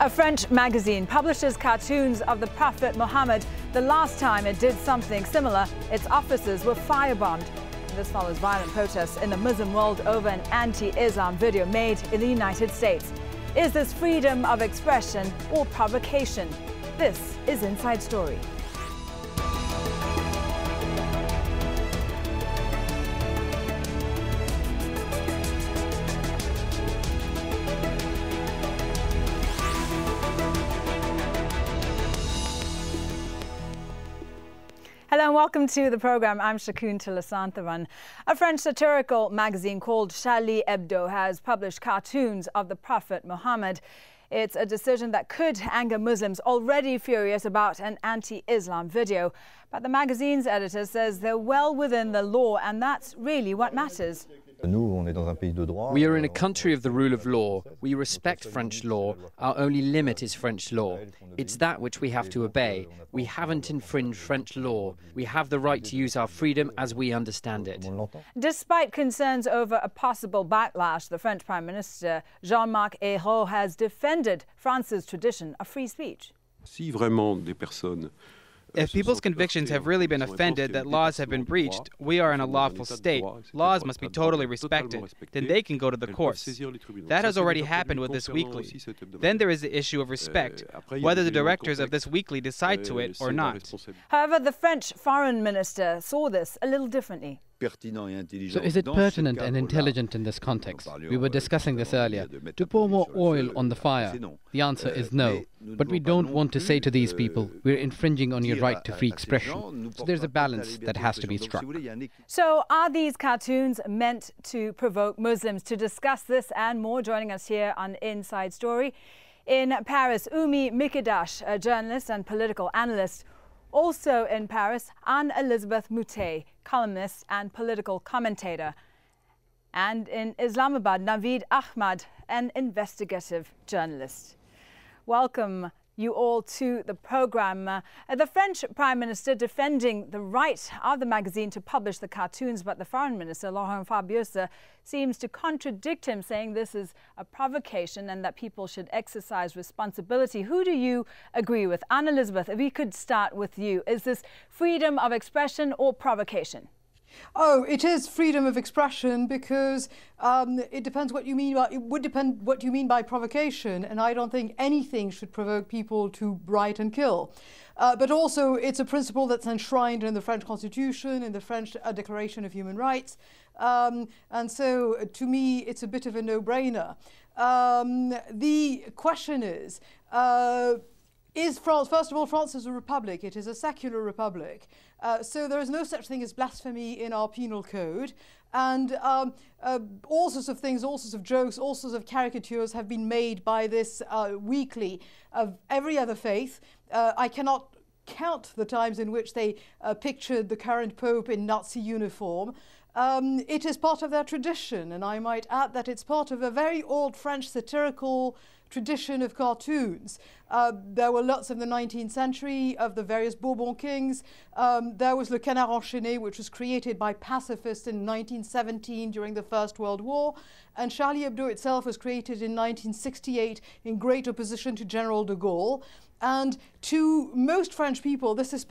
A French magazine publishes cartoons of the Prophet Muhammad. The last time it did something similar, its offices were firebombed. This follows violent protests in the Muslim world over an anti-Islam video made in the United States. Is this freedom of expression or provocation? This is Inside Story. Hello and welcome to the program. I'm Shakuntala Santhiran. A French satirical magazine called Charlie Hebdo has published cartoons of the Prophet Muhammad. It's a decision that could anger Muslims already furious about an anti-Islam video. But the magazine's editor says they're well within the law, and that's really what matters. We are in a country of the rule of law. We respect French law. Our only limit is French law. It's that which we have to obey. We haven't infringed French law. We have the right to use our freedom as we understand it. Despite concerns over a possible backlash, the French Prime Minister Jean-Marc Ayrault has defended France's tradition of free speech. If people's convictions have really been offended that laws have been breached, we are in a lawful state, laws must be totally respected, then they can go to the courts. That has already happened with This Weekly. Then there is the issue of respect, whether the directors of This Weekly decide to it or not. However, the French foreign minister saw this a little differently. So is it pertinent and intelligent in this context? We were discussing this earlier. To pour more oil on the fire? The answer is no. But we don't want to say to these people, we're infringing on your right to free expression. So there's a balance that has to be struck. So are these cartoons meant to provoke Muslims? To discuss this and more, joining us here on Inside Story, in Paris, Houmi Mikidache, a journalist and political analyst. Also in Paris, Anne-Elisabeth Moutet, columnist and political commentator. And in Islamabad, Naveed Ahmad, an investigative journalist. Welcome you all to the program. The French Prime Minister defending the right of the magazine to publish the cartoons, but the Foreign Minister, Laurent Fabius, seems to contradict him, saying this is a provocation and that people should exercise responsibility. Who do you agree with? Anne-Elisabeth, if we could start with you. Is this freedom of expression or provocation? Oh, it is freedom of expression because it depends what you mean by, it would depend what you mean by provocation, and I don't think anything should provoke people to riot and kill. But also it's a principle that's enshrined in the French Constitution, in the French Declaration of Human Rights, and so to me it's a bit of a no-brainer. The question is France, first of all, France is a republic. It is a secular republic. So there is no such thing as blasphemy in our penal code. And all sorts of things, all sorts of jokes, all sorts of caricatures have been made by this weekly of every other faith. I cannot count the times in which they pictured the current Pope in Nazi uniform. It is part of their tradition, and I might add that it's part of a very old French satirical tradition of cartoons. There were lots in the 19th century of the various Bourbon kings. There was Le Canard Enchaîné, which was created by pacifists in 1917 during the First World War, and Charlie Hebdo itself was created in 1968 in great opposition to General de Gaulle. And to most French people, this is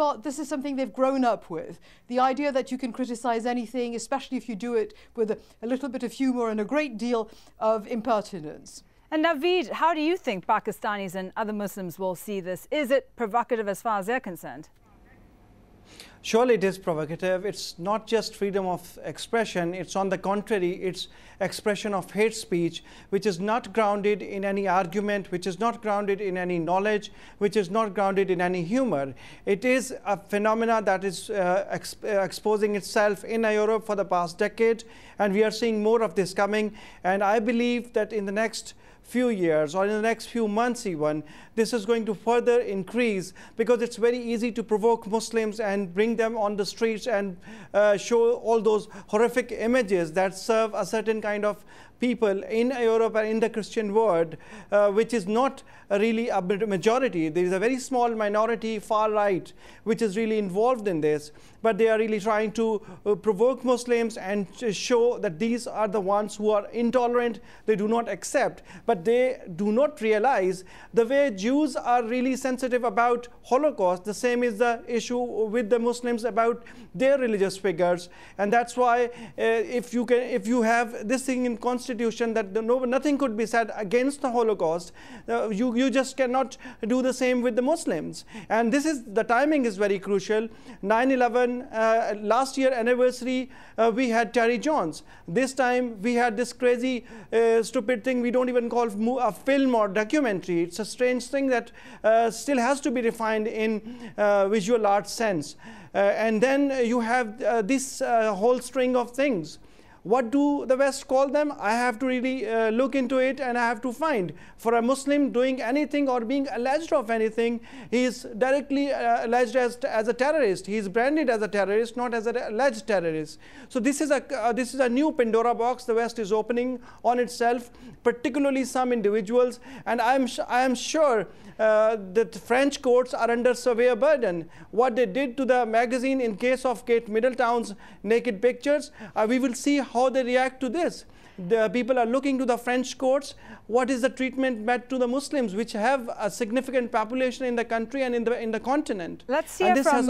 something they've grown up with. The idea that you can criticize anything, especially if you do it with a little bit of humor and a great deal of impertinence. And Naveed, how do you think Pakistanis and other Muslims will see this? Is it provocative as far as they're concerned? Surely it is provocative. It's not just freedom of expression. It's on the contrary, it's expression of hate speech, which is not grounded in any argument, which is not grounded in any knowledge, which is not grounded in any humor. It is a phenomena that is exposing itself in Europe for the past decade, and we are seeing more of this coming. And I believe that in the next few years or in the next few months even, this is going to further increase, because it's very easy to provoke Muslims and bring them on the streets and show all those horrific images that serve a certain kind of people in Europe and in the Christian world, which is not really a majority. There is a very small minority, far right, which is really involved in this. But they are really trying to provoke Muslims and show that these are the ones who are intolerant. They do not accept, but they do not realize the way Jews are really sensitive about Holocaust. The same is the issue with the Muslims about their religious figures, and that's why if you have this thing in Constitution that nothing could be said against the Holocaust, you just cannot do the same with the Muslims. And this is the timing is very crucial. 9/11. Last year anniversary, we had Terry Jones. This time we had this crazy, stupid thing we don't even call a film or documentary. It's a strange thing that still has to be refined in visual arts sense. And then you have this whole string of things. What do the West call them? I have to really look into it, and I have to find. For a Muslim doing anything or being alleged of anything, he is directly alleged as a terrorist. He is branded as a terrorist, not as an alleged terrorist. So this is a new Pandora box the West is opening on itself, particularly some individuals. And I am sure that French courts are under severe burden. What they did to the magazine in case of Kate Middleton's naked pictures, we will see how they react to this. The people are looking to the French courts. What is the treatment met to the Muslims, which have a significant population in the country and in the continent? Let's hear from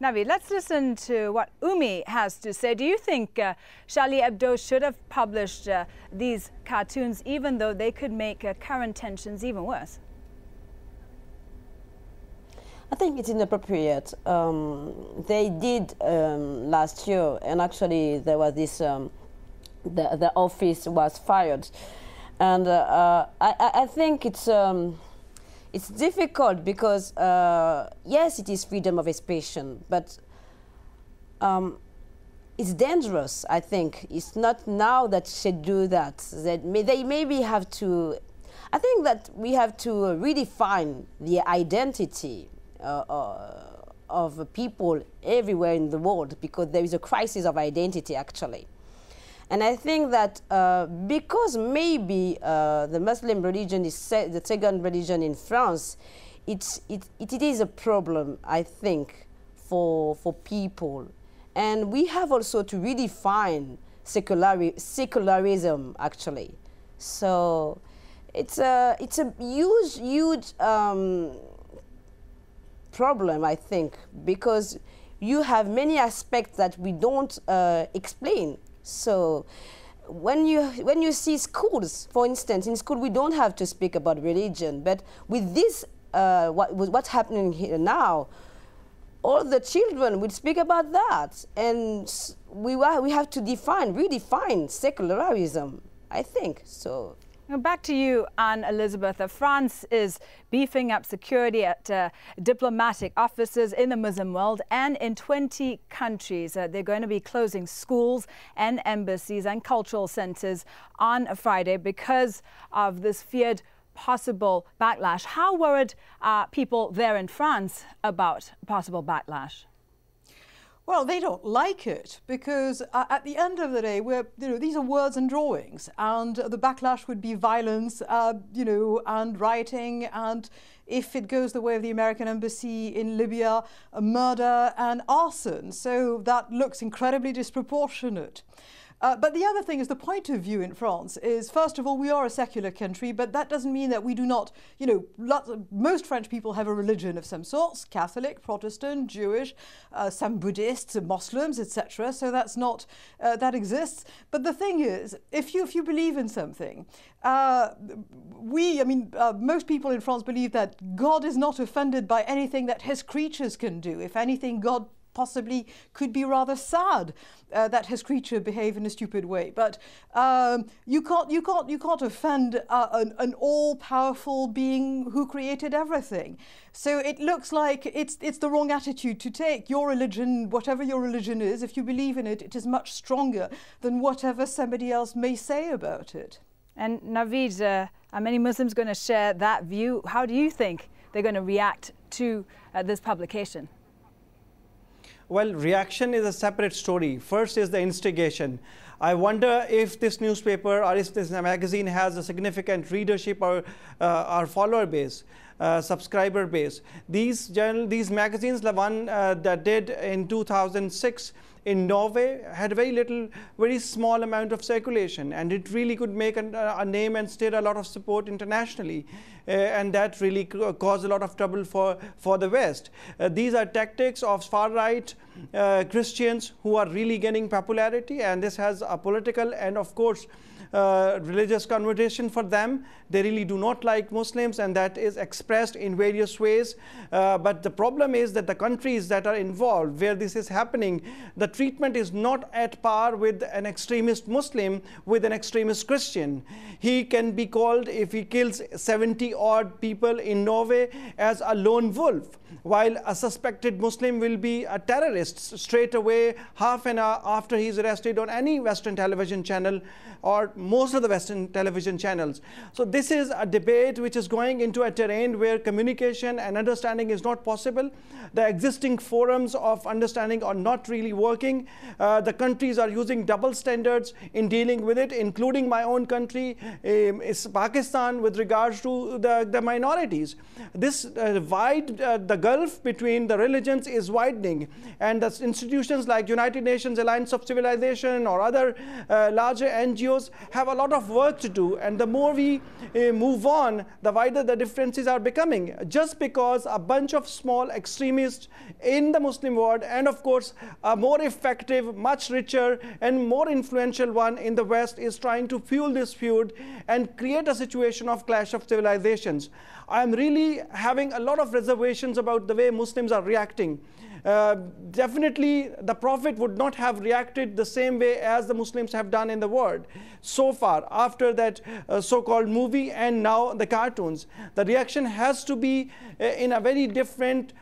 Naveed. Let's listen to what Houmi has to say. Do you think Charlie Hebdo should have published these cartoons, even though they could make current tensions even worse? I think it's inappropriate. They did last year, and actually there was this, the office was fired. And I think it's difficult because, yes, it is freedom of expression, but it's dangerous, I think. It's not now that should do that. They maybe have to, I think that we have to redefine the identity of people everywhere in the world, because there is a crisis of identity actually. And I think that because maybe the Muslim religion is the second religion in France, it is a problem, I think, for people. And we have also to redefine secularism actually. So it's a huge problem, I think, because you have many aspects that we don't explain. So when you see schools, for instance, in school we don't have to speak about religion, but with this what's happening here now, all the children will speak about that, and we have to redefine secularism, I think. So back to you, Anne-Elisabeth. France is beefing up security at diplomatic offices in the Muslim world and in 20 countries. They're going to be closing schools and embassies and cultural centers on Friday because of this feared possible backlash. How worried are people there in France about possible backlash? Well, they don't like it because at the end of the day, these are words and drawings, and the backlash would be violence, and rioting, and if it goes the way of the American embassy in Libya, murder and arson. So that looks incredibly disproportionate. But the other thing is the point of view in France is, first of all, we are a secular country, but that doesn't mean that we do not, most French people have a religion of some sorts, Catholic, Protestant, Jewish, some Buddhists, Muslims, etc. So that's not, that exists. But the thing is, if you believe in something, most people in France believe that God is not offended by anything that his creatures can do. If anything, God possibly could be rather sad that his creature behave in a stupid way. But you can't offend an all-powerful being who created everything. So it looks like it's the wrong attitude to take. Your religion, whatever your religion is, if you believe in it, it is much stronger than whatever somebody else may say about it. And Naveed, are many Muslims going to share that view? How do you think they're going to react to this publication? Well, reaction is a separate story. First is the instigation. I wonder if this newspaper or if this magazine has a significant readership or follower base, subscriber base. These magazines, the one that did in 2006 in Norway, had very small amount of circulation, and it really could make a name and stir a lot of support internationally, and that really caused a lot of trouble for the West. These are tactics of far-right Christians who are really gaining popularity, and this has a political and, of course, religious connotation for them. They really do not like Muslims, and that is expressed in various ways. But the problem is that the countries that are involved, where this is happening, the treatment is not at par with an extremist Muslim with an extremist Christian. He can be called, if he kills 70-odd people in Norway, as a lone wolf, while a suspected Muslim will be a terrorist straight away, half an hour after he's arrested, on any Western television channel or most of the Western television channels. So this is a debate which is going into a terrain where communication and understanding is not possible. The existing forums of understanding are not really working. The countries are using double standards in dealing with it, including my own country, is Pakistan, with regards to the minorities. This the gulf between the religions is widening, and the institutions like United Nations Alliance of Civilization or other larger NGOs have a lot of work to do, and the more we move on, the wider the differences are becoming, just because a bunch of small extremists in the Muslim world, and of course a more effective, much richer and more influential one in the West, is trying to fuel this feud and create a situation of clash of civilizations. I am really having a lot of reservations about the way Muslims are reacting. Definitely the Prophet would not have reacted the same way as the Muslims have done in the world so far, after that so-called movie and now the cartoons. The reaction has to be in a very different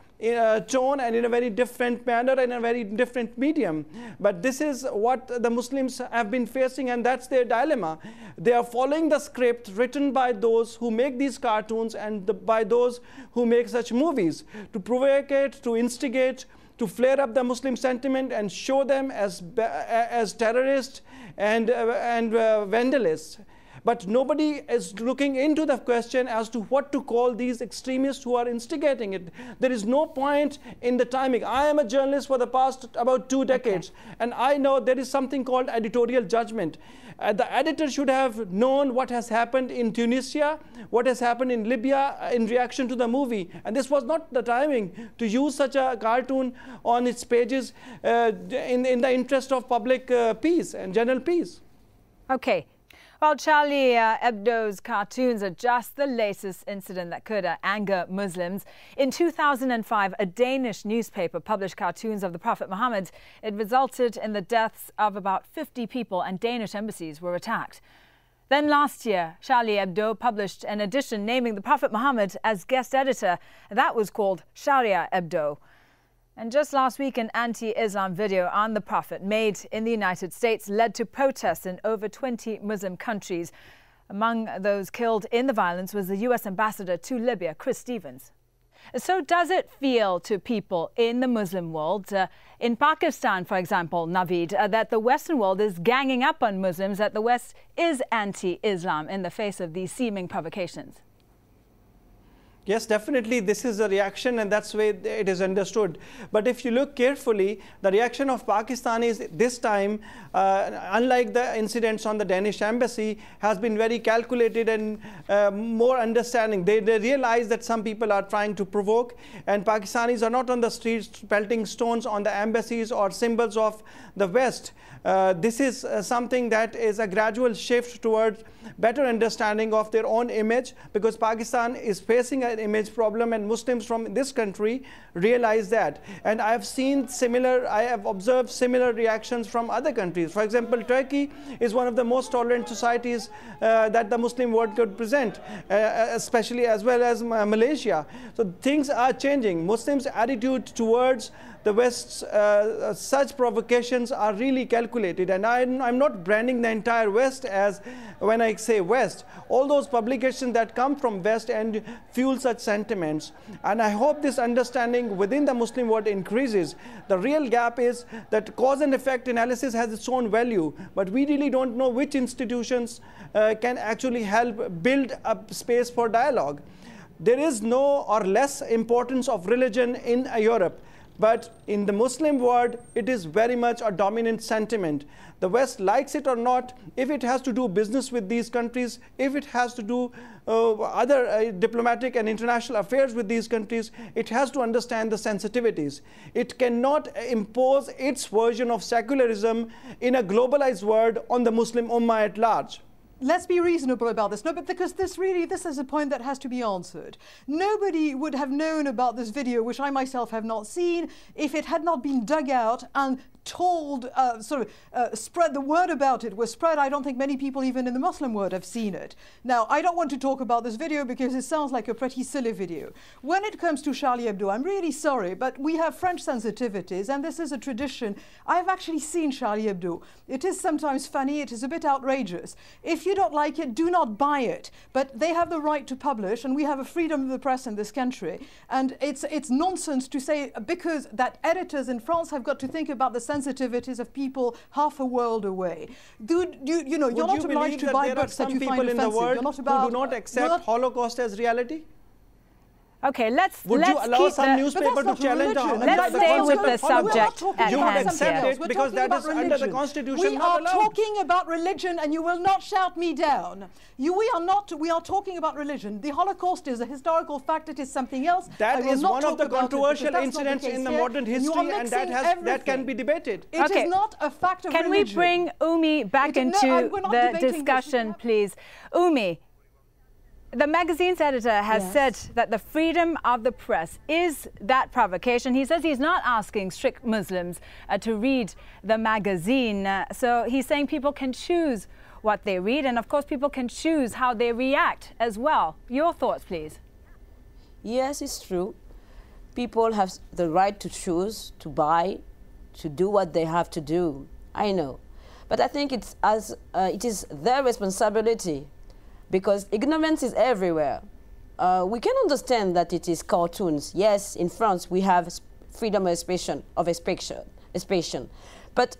tone and in a very different manner and a very different medium. But this is what the Muslims have been facing, and that's their dilemma. They are following the script written by those who make these cartoons and by those who make such movies, to provocate, to instigate, to flare up the Muslim sentiment and show them as terrorists and vandalists. But nobody is looking into the question as to what to call these extremists who are instigating it. There is no point in the timing. I am a journalist for the past about 2 decades, and I know there is something called editorial judgment. The editor should have known what has happened in Tunisia, what has happened in Libya in reaction to the movie. And this was not the timing to use such a cartoon on its pages in the interest of public peace and general peace. Okay. Well, Charlie Hebdo's cartoons are just the latest incident that could anger Muslims. In 2005, a Danish newspaper published cartoons of the Prophet Muhammad. It resulted in the deaths of about 50 people, and Danish embassies were attacked. Then last year, Charlie Hebdo published an edition naming the Prophet Muhammad as guest editor. That was called Sharia Hebdo. And just last week, an anti-Islam video on the Prophet made in the United States led to protests in over 20 Muslim countries. Among those killed in the violence was the U.S. ambassador to Libya, Chris Stevens. So does it feel to people in the Muslim world, in Pakistan, for example, Naveed, that the Western world is ganging up on Muslims, that the West is anti-Islam in the face of these seeming provocations? Yes, definitely this is the reaction, and that's the way it is understood. But if you look carefully, the reaction of Pakistanis this time, unlike the incidents on the Danish embassy, has been very calculated and more understanding. They realize that some people are trying to provoke, and Pakistanis are not on the streets pelting stones on the embassies or symbols of the West. This is something that is a gradual shift towards better understanding of their own image, because Pakistan is facing an image problem, and Muslims from this country realize that. And I have seen similar, I have observed similar reactions from other countries. For example, Turkey is one of the most tolerant societies that the Muslim world could present, especially as well as Malaysia. So things are changing. Muslims' attitude towards the West's such provocations are really calculated. And I'm not branding the entire West as, when I say West, all those publications that come from West and fuel such sentiments. And I hope this understanding within the Muslim world increases. The real gap is that cause and effect analysis has its own value, but we really don't know which institutions can actually help build up space for dialogue. There is no or less importance of religion in Europe, but in the Muslim world, it is very much a dominant sentiment. The West likes it or not, if it has to do business with these countries, if it has to do other diplomatic and international affairs with these countries, it has to understand the sensitivities. It cannot impose its version of secularism in a globalized world on the Muslim Ummah at large. Let's be reasonable about this, because this is a point that has to be answered. Nobody would have known about this video, which I myself have not seen, if it had not been dug out and told, spread, the word about it was spread. I don't think many people even in the Muslim world have seen it. Now, I don't want to talk about this video because it sounds like a pretty silly video. When it comes to Charlie Hebdo, I'm really sorry, but we have French sensitivities, and this is a tradition. I've actually seen Charlie Hebdo. It is sometimes funny, it is a bit outrageous. If you don't like it, do not buy it. But they have the right to publish, and we have a freedom of the press in this country. And it's nonsense to say, because that editors in France have got to think about the sensitivities of people half a world away. You're not obliged to buy books that you find offensive. You're not about, who do not accept Holocaust as reality? Okay, let's allow some newspaper to challenge religion. Let's stay with the subject. You would accept it because that is under the Constitution. We are talking about religion, and you will not shout me down. We are talking about religion. The Holocaust is a historical fact. It is something else. That is one of the controversial incidents in the modern history, and that can be debated. It is not a fact of religion. Can we bring Houmi back into the discussion, please? Houmi. The magazine's editor has said that the freedom of the press is that provocation. He says he's not asking strict Muslims to read the magazine. So he's saying people can choose what they read, and of course people can choose how they react as well. Your thoughts, please. Yes, it's true. People have the right to choose, to buy, to do what they have to do. I know. But I think it's it is their responsibility, because ignorance is everywhere. We can understand that it is cartoons. Yes, in France we have freedom of expression. But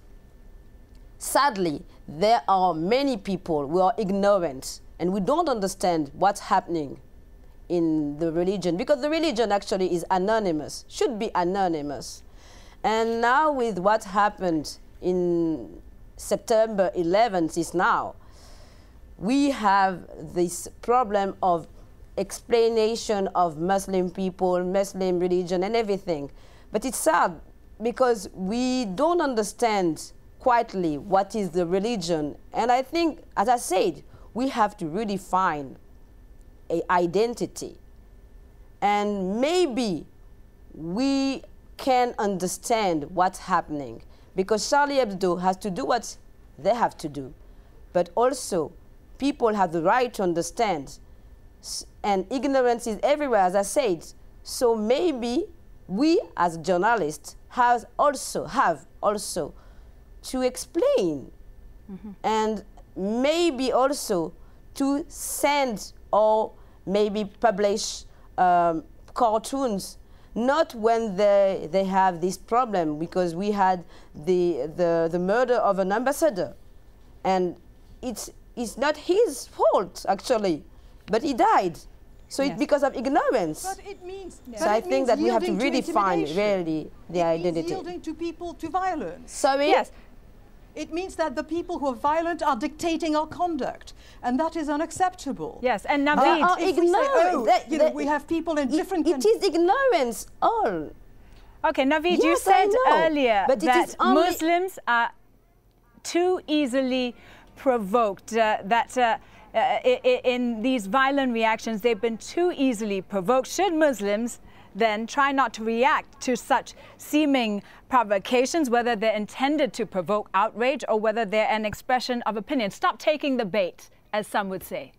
sadly, there are many people who are ignorant and we don't understand what's happening in the religion, because the religion actually is anonymous, should be anonymous. And now with what happened in September 11th is now, we have this problem of explanation of Muslim people, Muslim religion and everything. But it's sad because we don't understand quietly what is the religion. And I think, as I said, we have to really find an identity. And maybe we can understand what's happening, because Charlie Hebdo has to do what they have to do, but also people have the right to understand, and ignorance is everywhere, as I said. So maybe we, as journalists, have also to explain, and maybe also to send or maybe publish cartoons, not when they have this problem, because we had the murder of an ambassador, and it's not his fault, actually, but he died. So it's because of ignorance. But it means, so I think that we have to really find, really, the identity. It means yielding to people, to violence. Sorry? Yes. It means that the people who are violent are dictating our conduct, and that is unacceptable. Yes, and Naveed, we have people in different countries. It is ignorance, all. Okay, Naveed, you said earlier that Muslims are too easily provoked, in these violent reactions, they've been too easily provoked. Should Muslims then try not to react to such seeming provocations, whether they're intended to provoke outrage or whether they're an expression of opinion? Stop taking the bait, as some would say.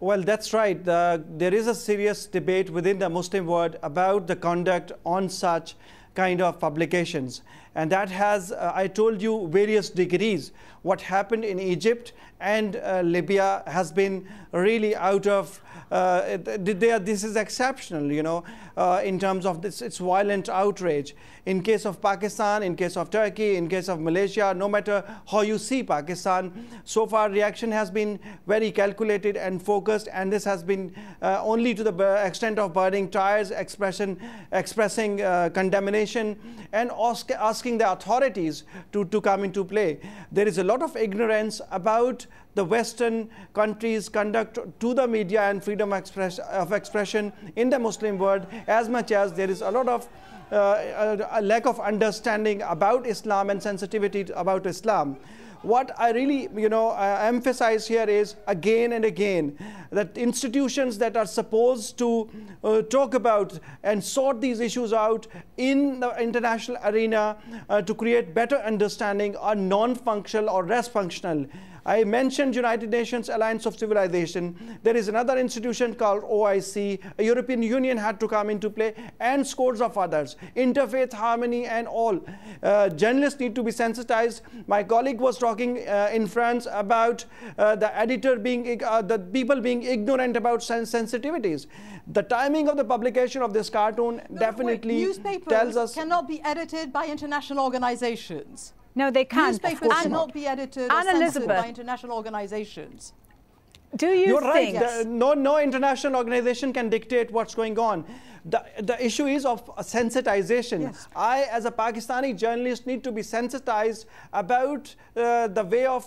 Well, that's right. There is a serious debate within the Muslim world about the conduct on such kind of publications. And that has, I told you, various degrees. What happened in Egypt and Libya has been really out of, this is exceptional, you know, in terms of this, it's violent outrage. In case of Pakistan, in case of Turkey, in case of Malaysia, no matter how you see Pakistan, so far reaction has been very calculated and focused, and this has been only to the extent of burning tires, expressing condemnation, and asking the authorities to come into play. There is a lot of ignorance about the Western countries' conduct to the media and freedom of expression in the Muslim world, as much as there is a lot of a lack of understanding about Islam and sensitivity about Islam. What I really, you know, emphasize here is again and again that institutions that are supposed to talk about and sort these issues out in the international arena to create better understanding are non-functional or less functional. I mentioned United Nations Alliance of Civilization. There is another institution called OIC. A European Union had to come into play, and scores of others. Interfaith harmony and all. Journalists need to be sensitized. My colleague was talking in France about the editor being, the people being ignorant about sensitivities. The timing of the publication of this cartoon definitely tells us. Newspapers cannot be edited by international organizations. No, they can't. Newspapers cannot be edited or censored by international organizations. Do you think... You're right. No international organization can dictate what's going on. The issue is of sensitization. Yes. I, as a Pakistani journalist, need to be sensitized about the way of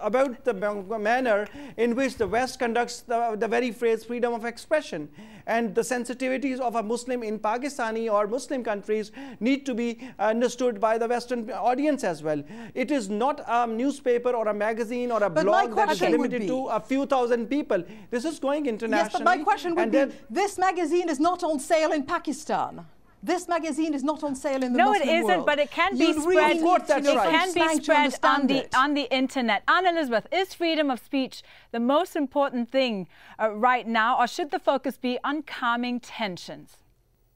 about the manner in which the West conducts the very phrase freedom of expression, and the sensitivities of a Muslim in Pakistani or Muslim countries need to be understood by the Western audience as well. It is not a newspaper or a magazine or a blog that is limited to a few thousand people. This is going internationally. Yes, but my question would be: this magazine is not on sale in Pakistan. This magazine is not on sale in the Muslim world. No, it isn't, but it can be spread. It can be spread on the internet. Anne-Elisabeth, is freedom of speech the most important thing right now, or should the focus be on calming tensions?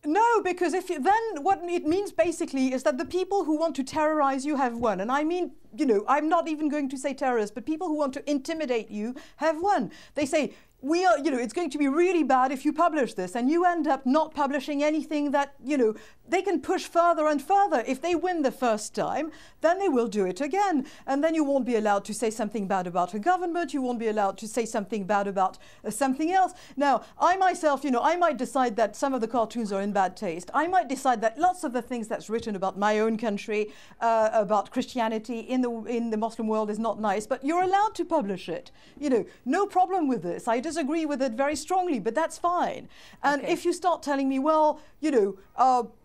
No, because if you, then what it means basically is that the people who want to terrorize you have won. And I mean, you know, I'm not even going to say terrorists, but people who want to intimidate you have won. They say, we are, you know, it's going to be really bad if you publish this, and you end up not publishing anything that, you know, they can push further and further. If they win the first time, then they will do it again. And then you won't be allowed to say something bad about a government, you won't be allowed to say something bad about something else. Now, I myself, you know, I might decide that some of the cartoons are in bad taste. I might decide that lots of the things that's written about my own country, about Christianity in the Muslim world is not nice, but you're allowed to publish it. You know, no problem with this. I disagree with it very strongly, but that's fine. And if you start telling me, well, you know,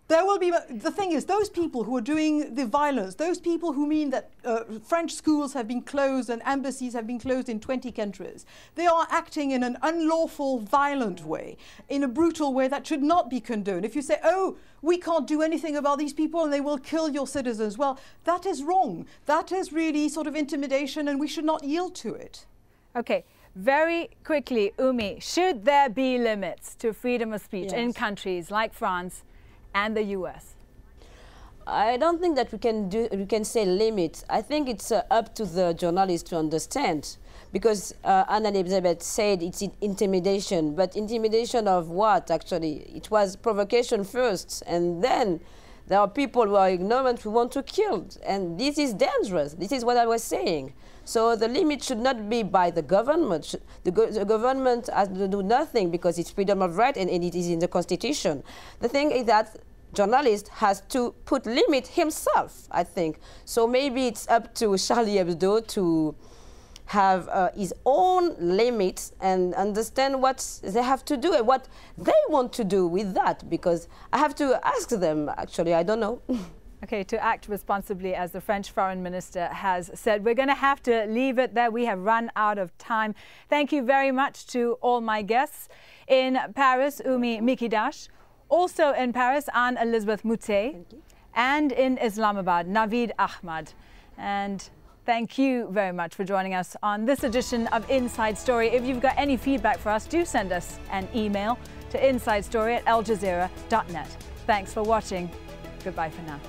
there will be, the thing is, those people who are doing the violence, those people who mean that French schools have been closed and embassies have been closed in 20 countries, they are acting in an unlawful, violent way, in a brutal way that should not be condoned. If you say, oh, we can't do anything about these people and they will kill your citizens, well, that is wrong. That is really sort of intimidation, and we should not yield to it. Okay. Very quickly, Houmi, should there be limits to freedom of speech in countries like France and the US? I don't think that we can say limits. I think it's up to the journalists to understand, because Anne-Elisabeth said it's intimidation, but intimidation of what actually? It was provocation first, and then there are people who are ignorant who want to kill, and this is dangerous. This is what I was saying. So the limit should not be by the government. The government has to do nothing because it's freedom of right and it is in the constitution. The thing is that journalist has to put limit himself, I think. So maybe it's up to Charlie Hebdo to have his own limits and understand what they have to do and what they want to do with that, because I have to ask them, actually, I don't know. Okay, to act responsibly, as the French foreign minister has said. We're going to have to leave it there. We have run out of time. Thank you very much to all my guests. In Paris, Houmi Mikidache. Also in Paris, Anne-Elisabeth Moutet. And in Islamabad, Naveed Ahmad. And thank you very much for joining us on this edition of Inside Story. If you've got any feedback for us, do send us an email to insidestory@aljazeera.net. Thanks for watching. Goodbye for now.